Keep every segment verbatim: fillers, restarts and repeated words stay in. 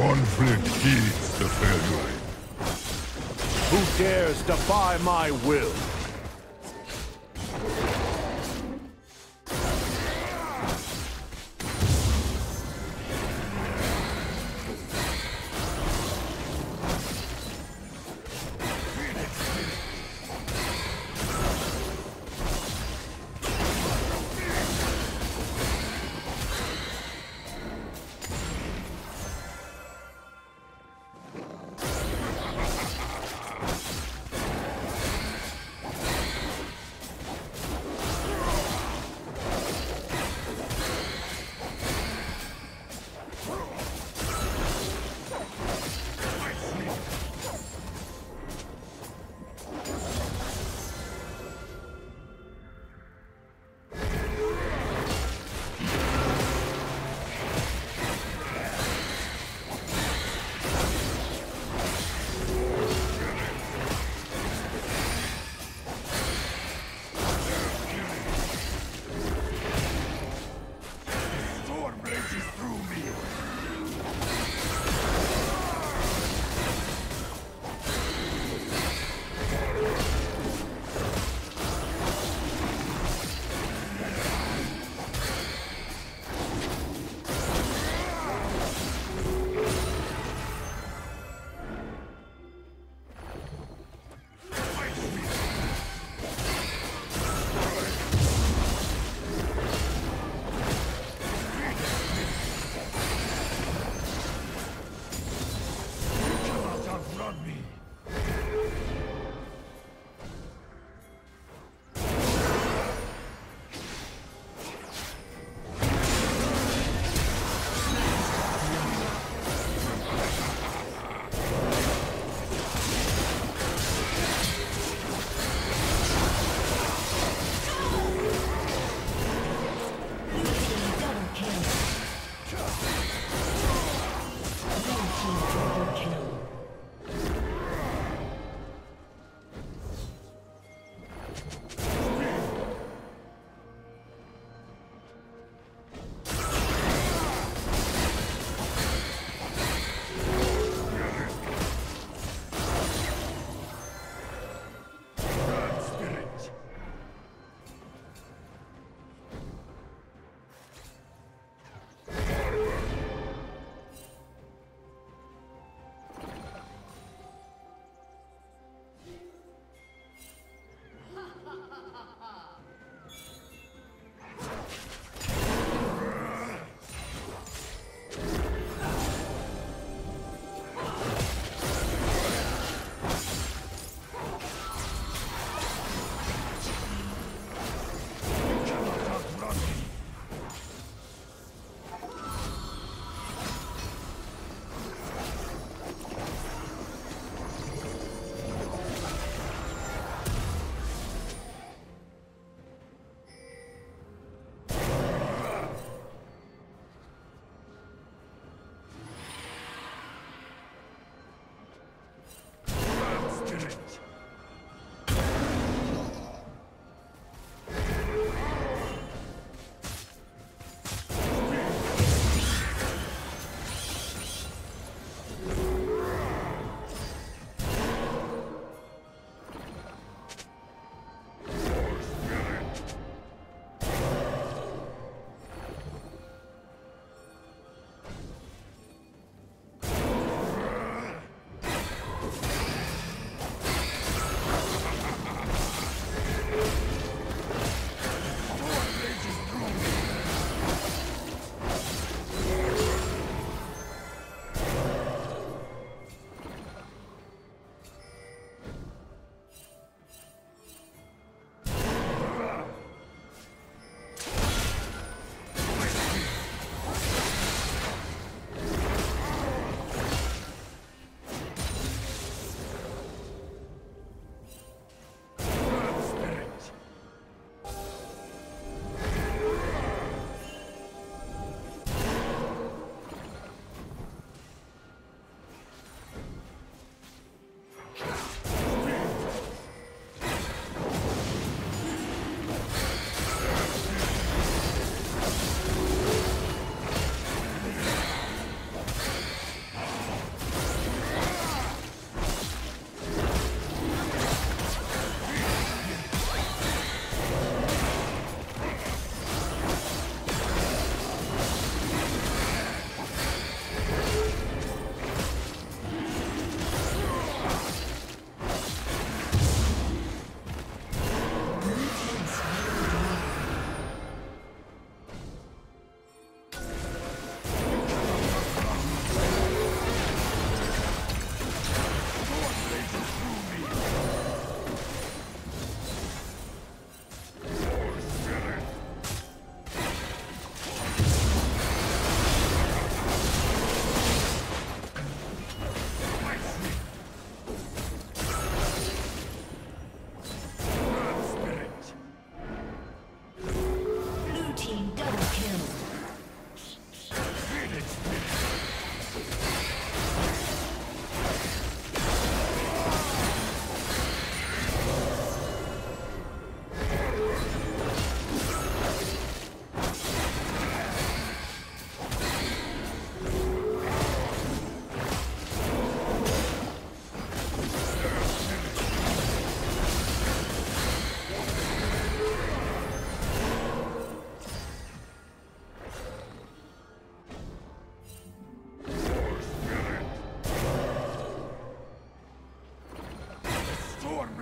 Conflict heeds the Fairlight. Who dares defy my will?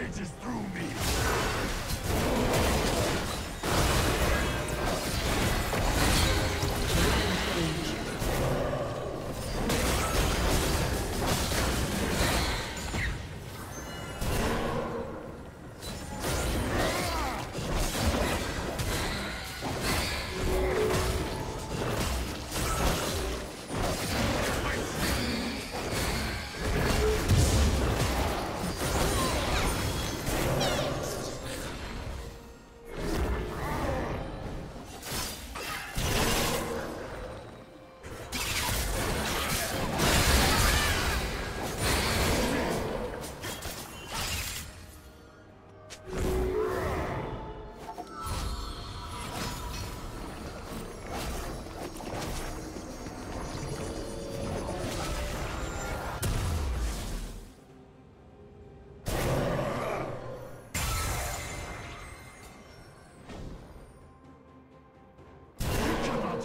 rages through me.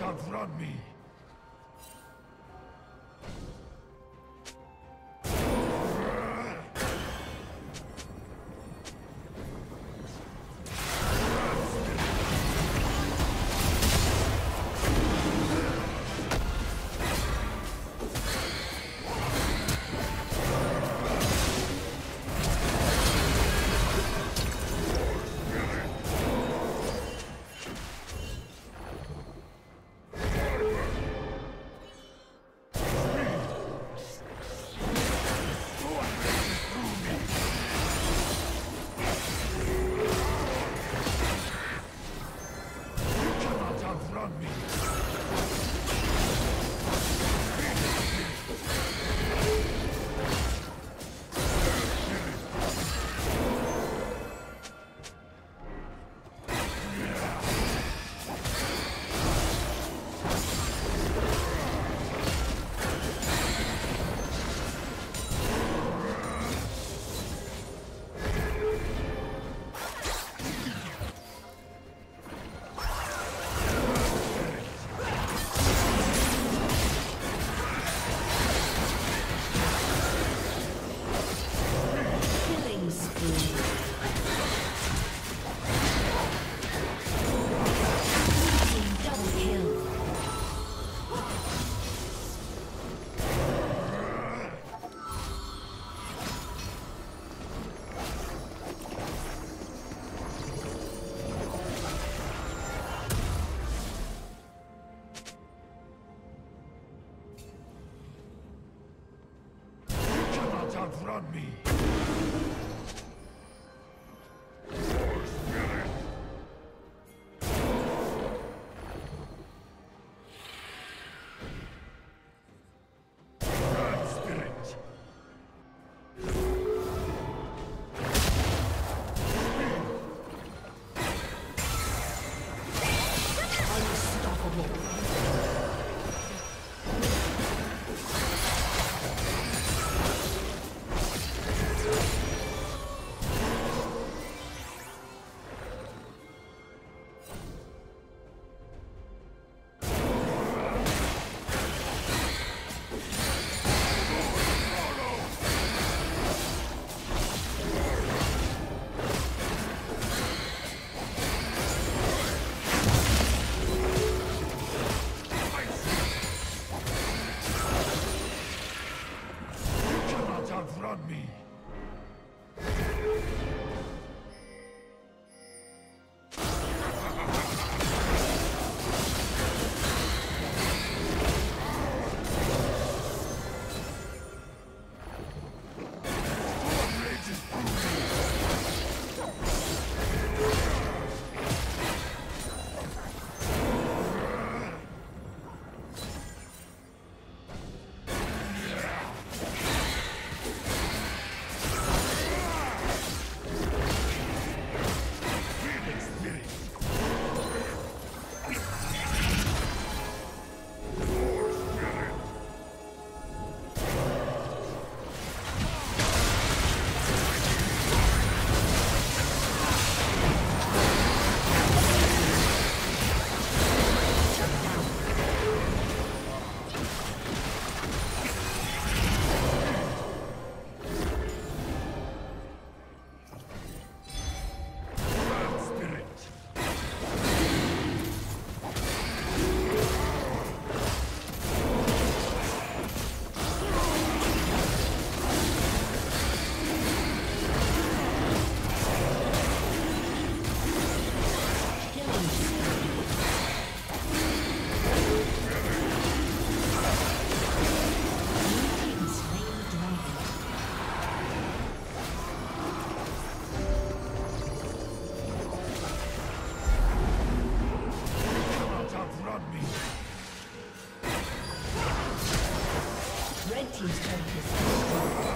Outrun me. Outrun me. team's turret has been destroyed.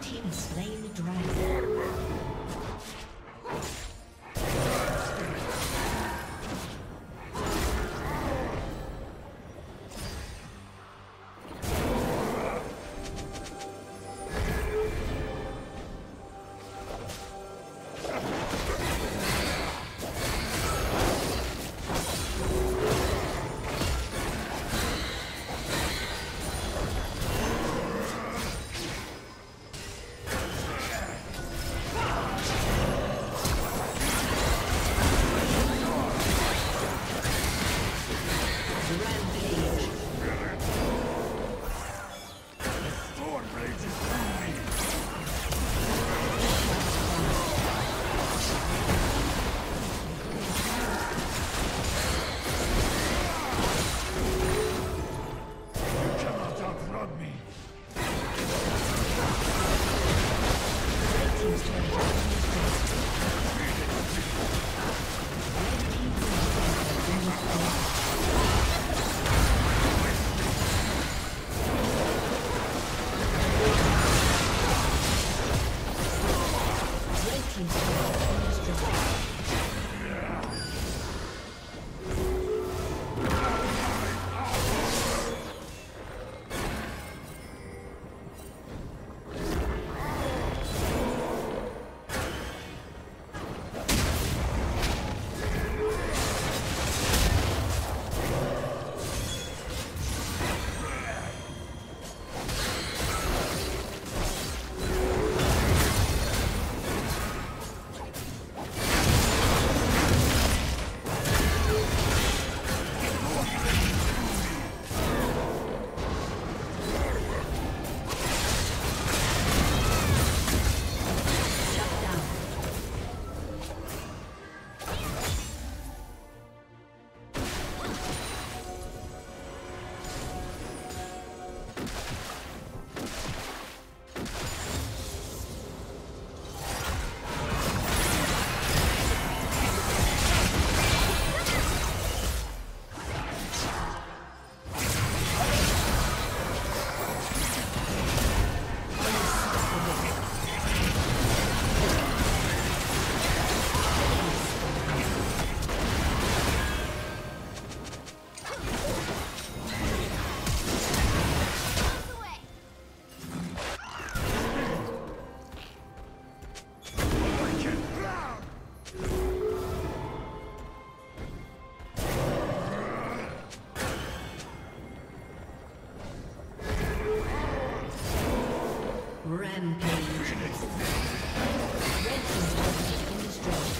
Red team has slain the dragon. Rampage. Red team's turret has been destroyed.